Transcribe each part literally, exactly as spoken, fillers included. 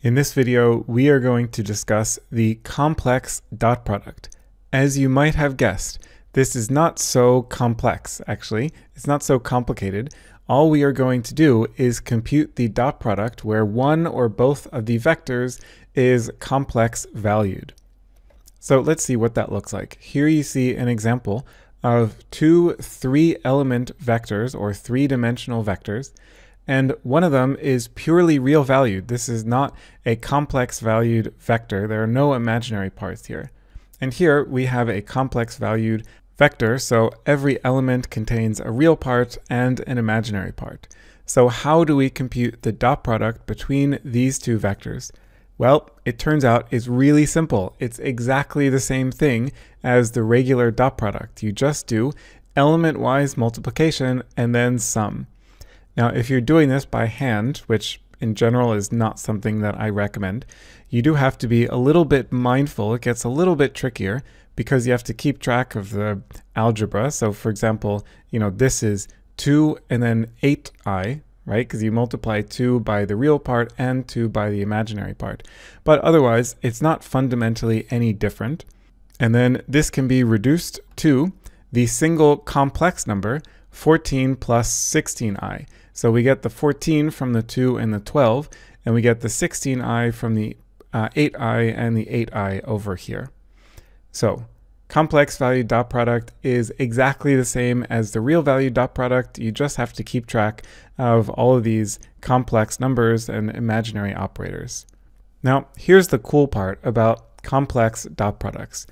In this video, we are going to discuss the complex dot product. As you might have guessed, this is not so complex, actually. It's not so complicated. All we are going to do is compute the dot product where one or both of the vectors is complex valued. So let's see what that looks like. Here you see an example of two three-element vectors or three-dimensional vectors. And one of them is purely real valued. This is not a complex valued vector. There are no imaginary parts here. And here we have a complex valued vector, so every element contains a real part and an imaginary part. So how do we compute the dot product between these two vectors? Well, it turns out it's really simple. It's exactly the same thing as the regular dot product. You just do element-wise multiplication and then sum. Now, if you're doing this by hand, which in general is not something that I recommend, you do have to be a little bit mindful. It gets a little bit trickier because you have to keep track of the algebra. So for example, you know, this is two and then eight i, right? Because you multiply two by the real part and two by the imaginary part. But otherwise, it's not fundamentally any different. And then this can be reduced to the single complex number fourteen plus sixteen i. So we get the fourteen from the two and the twelve, and we get the sixteen i from the uh, eight i and the eight i over here. So complex value dot product is exactly the same as the real value dot product. You just have to keep track of all of these complex numbers and imaginary operators. Now, here's the cool part about complex dot products.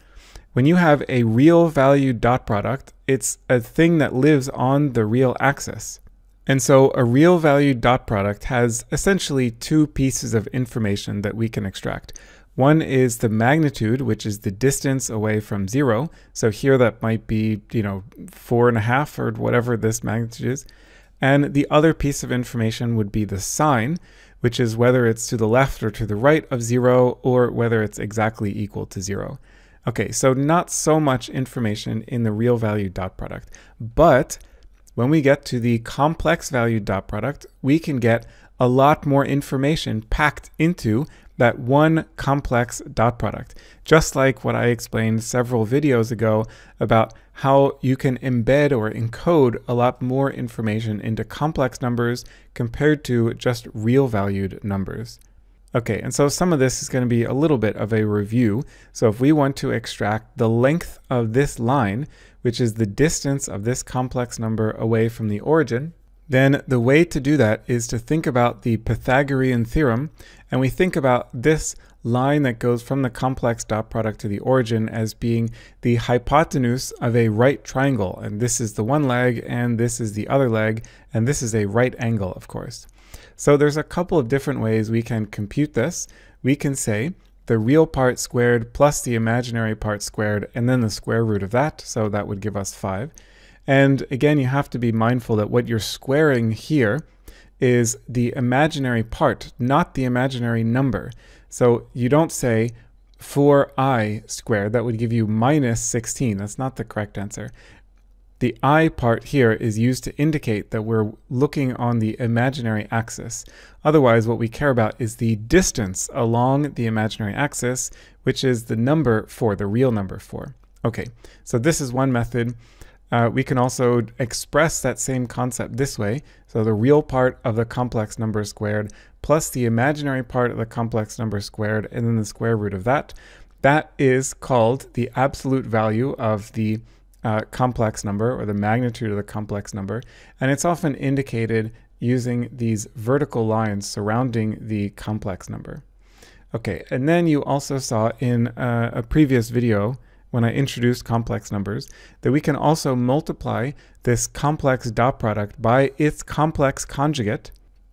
When you have a real value dot product, it's a thing that lives on the real axis. And so a real value dot product has essentially two pieces of information that we can extract. One is the magnitude, which is the distance away from zero. So here that might be, you know, four and a half or whatever this magnitude is. And the other piece of information would be the sign, which is whether it's to the left or to the right of zero, or whether it's exactly equal to zero. Okay, so not so much information in the real value dot product, but when we get to the complex value dot product, we can get a lot more information packed into that one complex dot product. Just like what I explained several videos ago about how you can embed or encode a lot more information into complex numbers compared to just real valued numbers. Okay, and so some of this is going to be a little bit of a review. So if we want to extract the length of this line, which is the distance of this complex number away from the origin, then the way to do that is to think about the Pythagorean theorem, and we think about this line that goes from the complex dot product to the origin as being the hypotenuse of a right triangle, and this is the one leg, and this is the other leg, and this is a right angle, of course. So there's a couple of different ways we can compute this. We can say the real part squared plus the imaginary part squared and then the square root of that, so that would give us five. And again, you have to be mindful that what you're squaring here is the imaginary part, not the imaginary number. So you don't say four i squared, that would give you minus sixteen. That's not the correct answer. The I part here is used to indicate that we're looking on the imaginary axis. Otherwise, what we care about is the distance along the imaginary axis, which is the number four, the real number four. Okay, so this is one method. Uh, we can also express that same concept this way. So the real part of the complex number squared plus the imaginary part of the complex number squared and then the square root of that. That is called the absolute value of the Uh, complex number, or the magnitude of the complex number, and it's often indicated using these vertical lines surrounding the complex number. Okay, and then you also saw in uh, a previous video when I introduced complex numbers that we can also multiply this complex dot product by its complex conjugate,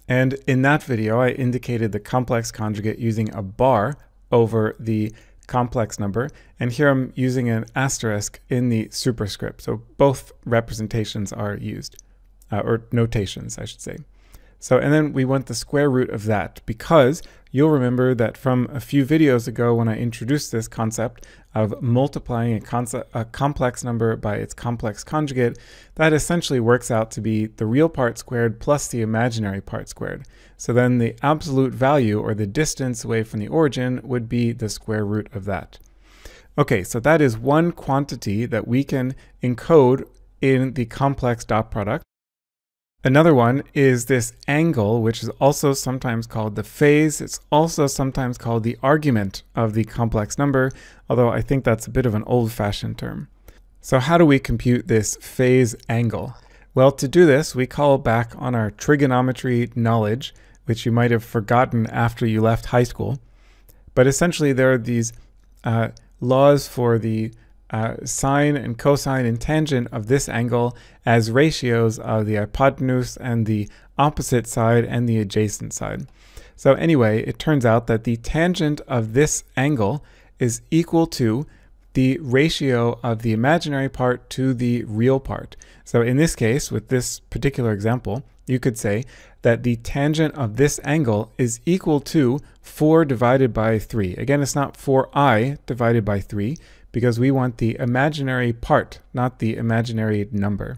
and in that video I indicated the complex conjugate using a bar over the complex number, and here I'm using an asterisk in the superscript. So both representations are used, uh, or notations, I should say. So, and then we want the square root of that, because you'll remember that from a few videos ago when I introduced this concept of multiplying a, concept, a complex number by its complex conjugate, that essentially works out to be the real part squared plus the imaginary part squared. So then the absolute value, or the distance away from the origin, would be the square root of that. Okay, so that is one quantity that we can encode in the complex dot product. Another one is this angle, which is also sometimes called the phase. It's also sometimes called the argument of the complex number, although I think that's a bit of an old-fashioned term. So how do we compute this phase angle? Well, to do this, we call back on our trigonometry knowledge, which you might have forgotten after you left high school. But essentially, there are these uh, laws for the Uh, sine and cosine and tangent of this angle as ratios of the hypotenuse and the opposite side and the adjacent side. So anyway, it turns out that the tangent of this angle is equal to the ratio of the imaginary part to the real part. So in this case, with this particular example, you could say that the tangent of this angle is equal to four divided by three. Again, it's not four i divided by three, because we want the imaginary part, not the imaginary number.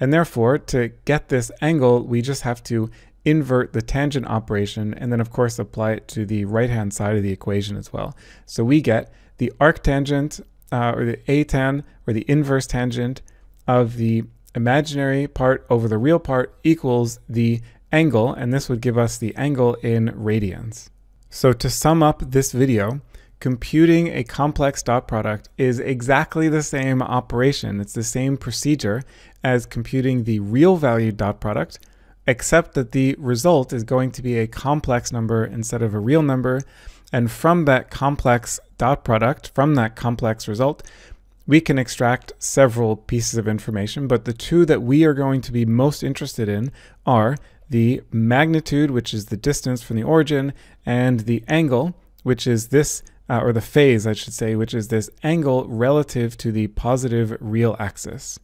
And therefore, to get this angle, we just have to invert the tangent operation and then, of course, apply it to the right-hand side of the equation as well. So we get the arctangent, uh, or the atan, or the inverse tangent of the imaginary part over the real part equals the angle, and this would give us the angle in radians. So to sum up this video, computing a complex dot product is exactly the same operation. It's the same procedure as computing the real value dot product, except that the result is going to be a complex number instead of a real number. And from that complex dot product, from that complex result, we can extract several pieces of information. But the two that we are going to be most interested in are the magnitude, which is the distance from the origin, and the angle, which is this Uh, or the phase, I should say, which is this angle relative to the positive real axis.